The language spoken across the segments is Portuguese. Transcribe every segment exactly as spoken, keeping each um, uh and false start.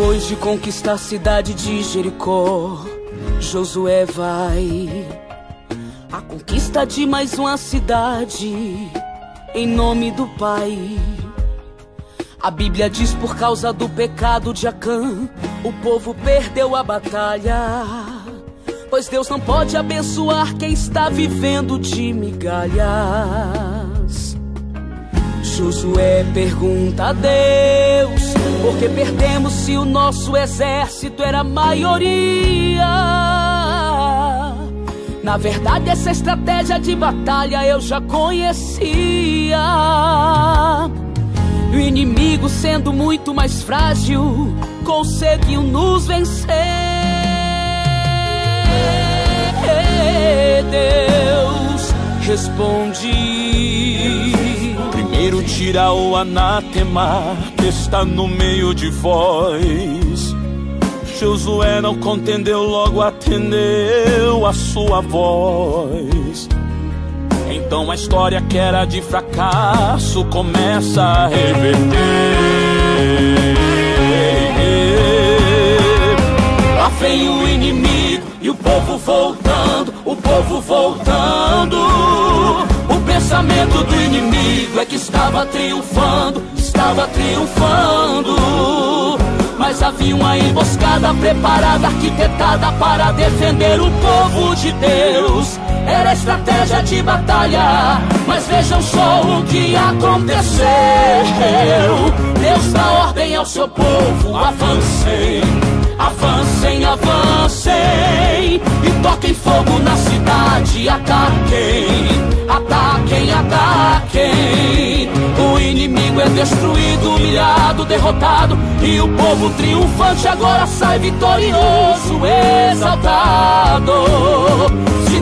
Depois de conquistar a cidade de Jericó, Josué vai à conquista de mais uma cidade, em nome do Pai. A Bíblia diz: por causa do pecado de Acã, o povo perdeu a batalha, pois Deus não pode abençoar quem está vivendo de migalhas. Josué pergunta a Deus: por que perdemos se o nosso exército era a maioria? Na verdade, essa estratégia de batalha eu já conhecia. O inimigo, sendo muito mais frágil, conseguiu nos vencer. Deus responde. Primeiro tira o anátema que está no meio de vós. Josué não contendeu, logo atendeu a sua voz. Então a história que era de fracasso começa a reverter. Lá vem o inimigo e o povo voltando, o povo voltando. O pensamento do inimigo é que estava triunfando, estava triunfando. Mas havia uma emboscada preparada, arquitetada para defender o povo de Deus. Era estratégia de batalha, mas vejam só o que aconteceu. Deus dá ordem ao seu povo: avancem, avancem, avancem, e toquem fogo na cidade, ataquem, ataquem, ataquem. O inimigo é destruído, humilhado, derrotado, e o povo triunfante agora sai vitorioso, exaltado.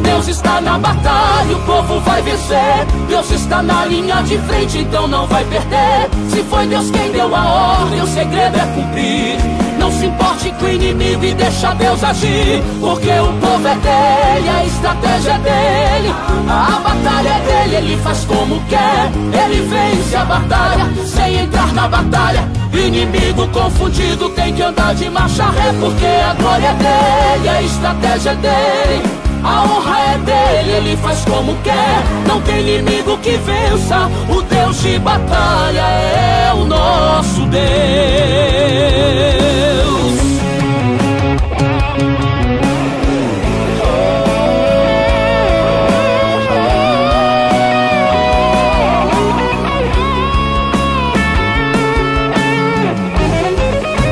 Deus está na batalha, o povo vai vencer. Deus está na linha de frente, então não vai perder. Se foi Deus quem deu a ordem, o segredo é cumprir. Não se importe com o inimigo e deixa Deus agir, porque o povo é dele, a estratégia é dele, a batalha é dele. Ele faz como quer, ele vence a batalha sem entrar na batalha. Inimigo confundido tem que andar de marcha ré, porque a glória é dele, a estratégia é dele, a honra é dele, ele faz como quer. Não tem inimigo que vença, o Deus de batalha é o nosso Deus.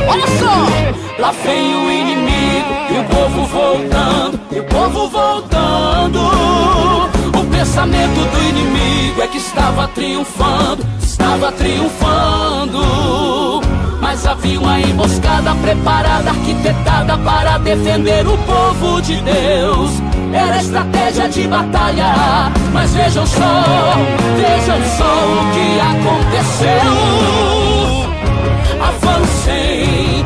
Olha só! Lá vem o inimigo e o povo voltando, e o povo voltando. O pensamento do inimigo é que estava triunfando, estava triunfando. Mas havia uma emboscada preparada, arquitetada para defender o povo de Deus. Era estratégia de batalha, mas vejam só, vejam só o que aconteceu. Avancem,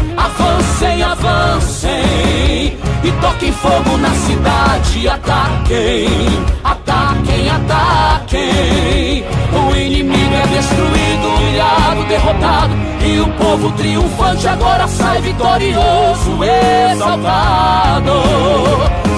avancem, avancem, e toquem fogo na cidade, ataquem, ataquem, ataquem. O inimigo é destruído, humilhado, derrotado, e o povo triunfante agora sai vitorioso, exaltado.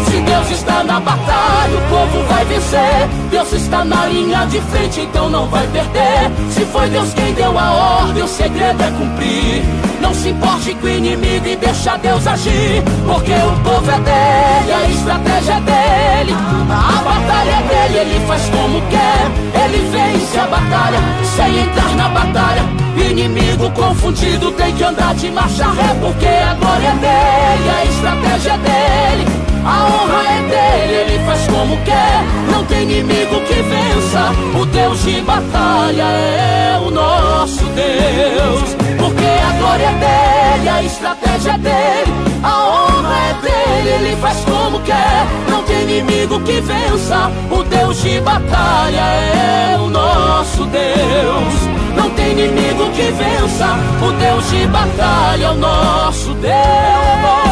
Se Deus está na batalha, o povo vai vencer. Deus está na linha de frente, então não vai perder. Se foi Deus quem deu a ordem, o segredo é cumprir. Não se importe com o inimigo e deixa Deus agir, porque o povo é dele, a estratégia é dele, a batalha é dele, ele faz como quer. Ele vence a batalha sem entrar na batalha. Inimigo confundido tem que andar de marcha ré, porque a glória é dele, a estratégia é dele, a honra é dele, ele faz como quer. Não tem inimigo que vença, o Deus de batalha é o nosso Deus. Porque a glória é dele, a estratégia é dele, a honra é dele, ele faz como quer. Não tem inimigo que vença, o Deus de batalha é o nosso Deus. Não tem inimigo que vença, o Deus de batalha é o nosso Deus.